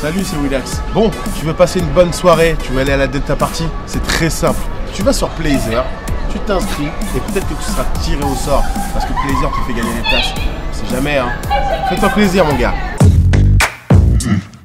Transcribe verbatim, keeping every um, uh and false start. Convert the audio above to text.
Salut, c'est Willax. Bon, tu veux passer une bonne soirée, tu veux aller à la Delta Party, c'est très simple. Tu vas sur Playzer, tu t'inscris et peut-être que tu seras tiré au sort parce que Playzer te fait gagner des places. On sait jamais, hein. Fais-toi plaisir, mon gars.